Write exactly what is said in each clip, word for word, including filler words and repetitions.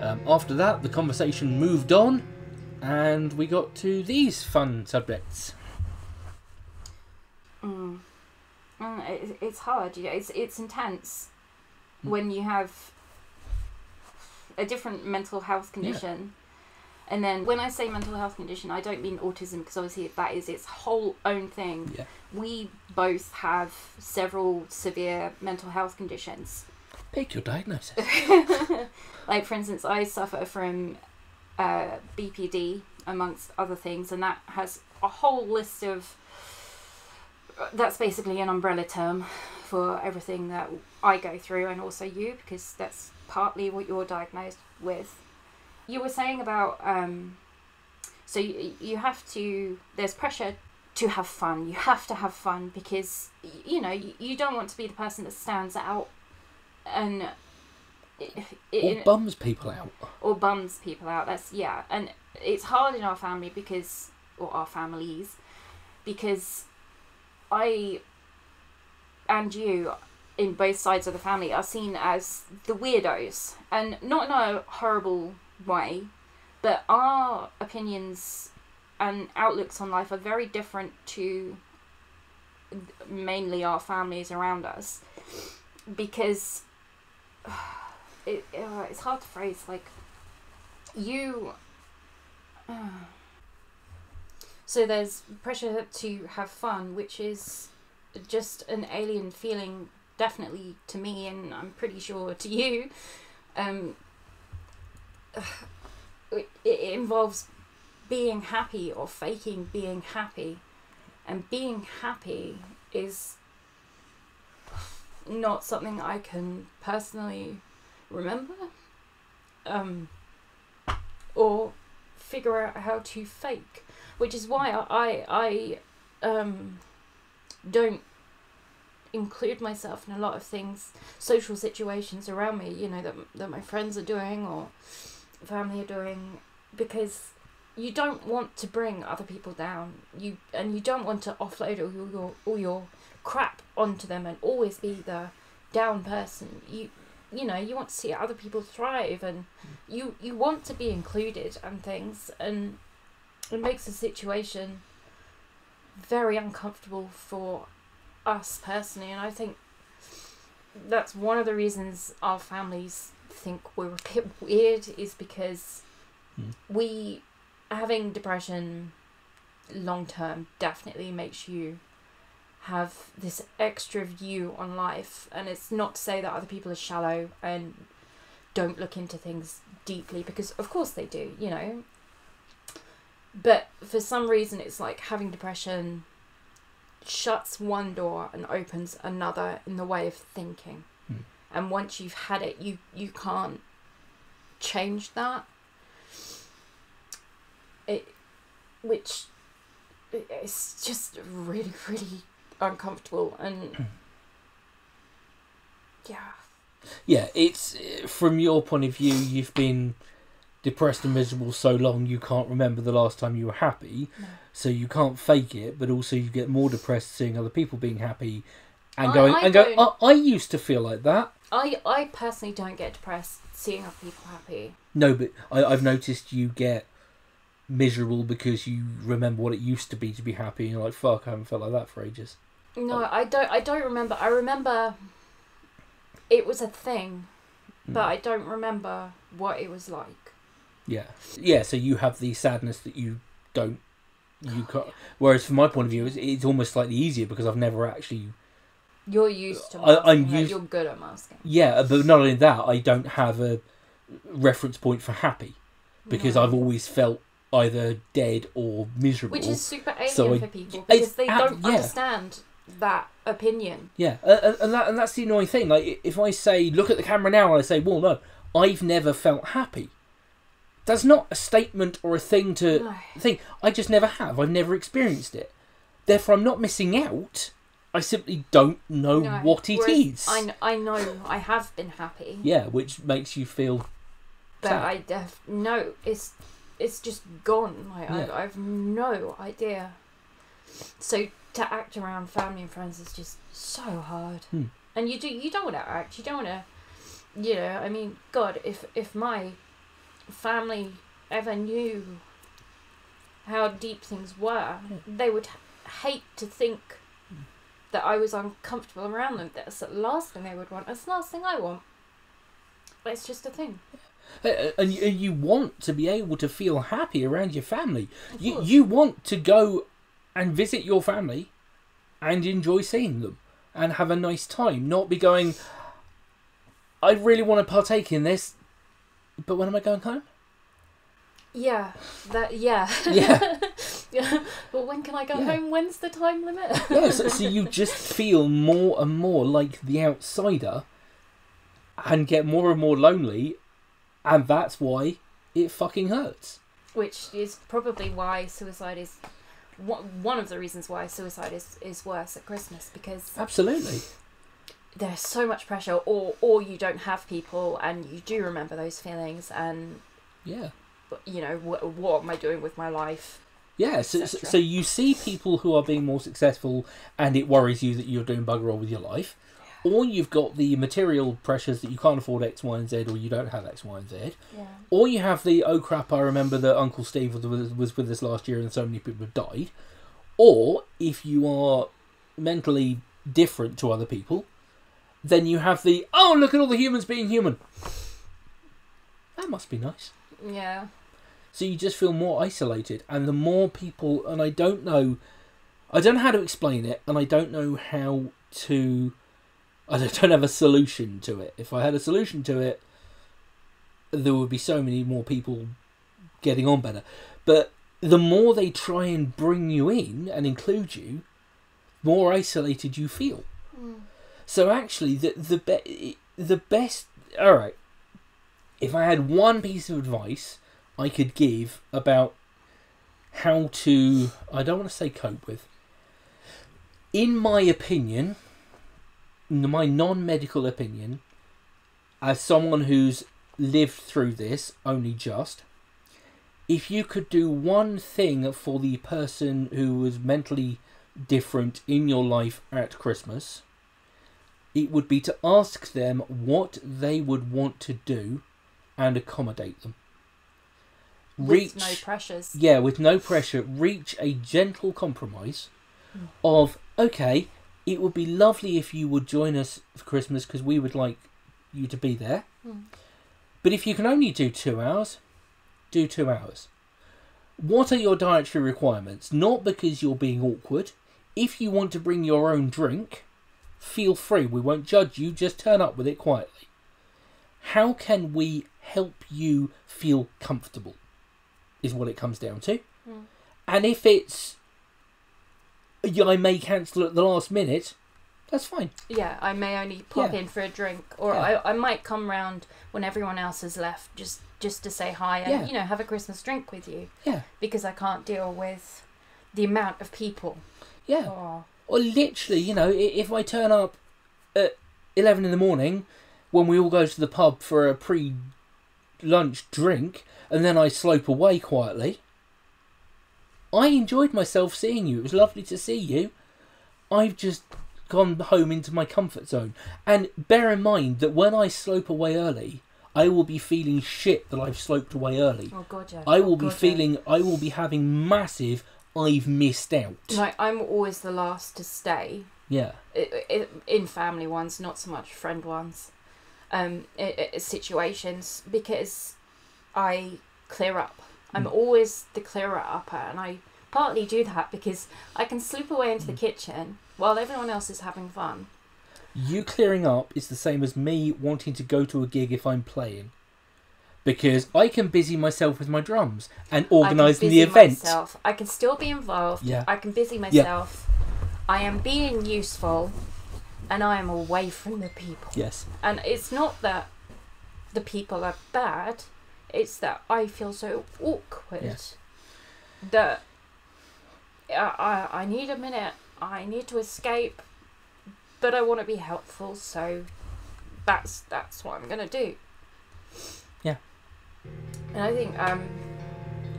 Um, after that, the conversation moved on, and we got to these fun subjects. Mm. Mm, it's hard. You know, it's it's intense mm. when you have a different mental health condition. Yeah. And then when I say mental health condition, I don't mean autism, because obviously that is its whole own thing. Yeah. We both have several severe mental health conditions. Pick your diagnosis. Like, for instance, I suffer from uh, B P D, amongst other things, and that has a whole list of... That's basically an umbrella term for everything that I go through, and also you, because that's partly what you're diagnosed with. You were saying about... Um, so you, you have to... There's pressure to have fun. You have to have fun, because, you know, you, you don't want to be the person that stands out and it, it, or bums people out or bums people out that's yeah and it's hard in our family because or our families because I and you in both sides of the family are seen as the weirdos, and not in a horrible way, but our opinions and outlooks on life are very different to mainly our families around us, because It, uh, it's hard to phrase, like, you... Uh, so there's pressure to have fun, which is just an alien feeling, definitely to me, and I'm pretty sure to you. Um, it, it involves being happy or faking being happy, and being happy is not something I can personally remember um, or figure out how to fake, which is why I, I um, don't include myself in a lot of things, social situations around me, you know, that, that my friends are doing or family are doing, because you don't want to bring other people down, you and you don't want to offload all your, all your crap onto them and always be the down person. You you know, you want to see other people thrive, and you you want to be included and things, and it makes the situation very uncomfortable for us personally, and I think that's one of the reasons our families think we're a bit weird, is because mm. we having depression long term definitely makes you have this extra view on life. And it's not to say that other people are shallow and don't look into things deeply, because of course they do, you know, but for some reason it's like having depression shuts one door and opens another in the way of thinking. Mm. And once you've had it, you you can't change that, it which it's just really really uncomfortable. And yeah yeah it's, from your point of view, you've been depressed and miserable so long you can't remember the last time you were happy. No. So you can't fake it, but also you get more depressed seeing other people being happy and I, going I and going I, I used to feel like that. I, I personally don't get depressed seeing other people happy. No, but I, I've noticed you get miserable because you remember what it used to be to be happy, and you're like, fuck, I haven't felt like that for ages. No, like, I don't I don't remember. I remember it was a thing, but mm. I don't remember what it was like. Yeah. Yeah, so you have the sadness that you don't you can't whereas from my point of view it's, it's almost slightly easier because I've never actually... You're used to masking. I, I'm used... Like, you're good at masking. Yeah, but not only that, I don't have a reference point for happy because no. I've always felt either dead or miserable, which is super alien so I, for people because they ab- don't yeah. understand that opinion. Yeah, uh, and that and that's the annoying thing. Like, if I say, "Look at the camera now," and I say, "Well, no, I've never felt happy," that's not a statement or a thing to no. think. I just never have. I've never experienced it. Therefore, I'm not missing out. I simply don't know no. what it Whereas is. I I know I have been happy. Yeah, which makes you feel. But sad. I def no it's. It's just gone. Like, yeah. I, I've no idea. So to act around family and friends is just so hard. Hmm. And you do you don't want to act. You don't want to. You know. I mean, God, if if my family ever knew how deep things were, yeah. they would hate to think yeah. that I was uncomfortable around them. That's the last thing they would want. That's the last thing I want. But it's just a thing. And you want to be able to feel happy around your family. You, you want to go and visit your family and enjoy seeing them and have a nice time. Not be going, I really want to partake in this, but when am I going home? Yeah, that yeah. Yeah. yeah. Well, when can I go yeah. home? When's the time limit? yeah, so, so you just feel more and more like the outsider and get more and more lonely, and that's why it fucking hurts. Which is probably why suicide is one of the reasons why suicide is, is worse at Christmas, because absolutely there's so much pressure, or or you don't have people and you do remember those feelings and yeah. you know, what, what am I doing with my life? Yeah, so, so you see people who are being more successful and it worries you that you're doing bugger all with your life. Yeah. Or you've got the material pressures that you can't afford X, Y and Z, or you don't have X, Y and Z. Yeah. Or you have the, oh crap, I remember that Uncle Steve was, was with us last year and so many people have died. Or if you are mentally different to other people, then you have the, oh, look at all the humans being human. That must be nice. Yeah. So you just feel more isolated, and the more people, and I don't know, I don't know how to explain it, and I don't know how to, I don't have a solution to it. If I had a solution to it, there would be so many more people getting on better. But the more they try and bring you in and include you, the more isolated you feel. Mm. So actually, the the, be the best, all right, if I had one piece of advice I could give about how to, I don't want to say cope with, in my opinion, my non-medical opinion, as someone who's lived through this only just, if you could do one thing for the person who was mentally different in your life at Christmas, it would be to ask them what they would want to do and accommodate them. Reach, with no pressures. Yeah, with no pressure. Reach a gentle compromise mm. of, okay, it would be lovely if you would join us for Christmas because we would like you to be there. Mm. But if you can only do two hours, do two hours. What are your dietary requirements? Not because you're being awkward. If you want to bring your own drink, feel free. We won't judge you. Just turn up with it quietly. How can we help you feel comfortable? Is what it comes down to. Mm. And if it's, yeah, I may cancel at the last minute, that's fine. Yeah, I may only pop yeah. in for a drink, or yeah. I, I might come round when everyone else has left just, just to say hi and, yeah. you know, have a Christmas drink with you. Yeah. Because I can't deal with the amount of people. Yeah. Oh. Or literally, you know, if I turn up at eleven in the morning when we all go to the pub for a pre lunch drink and then I slope away quietly, I enjoyed myself seeing you, it was lovely to see you, I've just gone home into my comfort zone. And bear in mind that when I slope away early, I will be feeling shit that I've sloped away early. Oh god, yeah. I will oh, be god, feeling yeah. I will be having massive I've missed out. Like, I'm always the last to stay, yeah, in family ones, not so much friend ones, um situations, because I clear up. I'm mm. always the clearer upper, and I partly do that because I can slip away into mm. the kitchen while everyone else is having fun. You clearing up is the same as me wanting to go to a gig if I'm playing, because I can busy myself with my drums and organising the event. Myself. I can still be involved. Yeah. I can busy myself. Yeah. I am being useful, and I am away from the people. Yes. And it's not that the people are bad, it's that I feel so awkward yes. that I, I, I need a minute, I need to escape, but I want to be helpful, so that's that's what I'm going to do. Yeah. And I think um,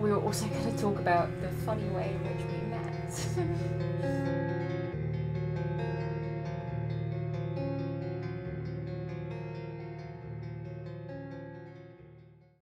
we were also going to talk about the funny way in which we met.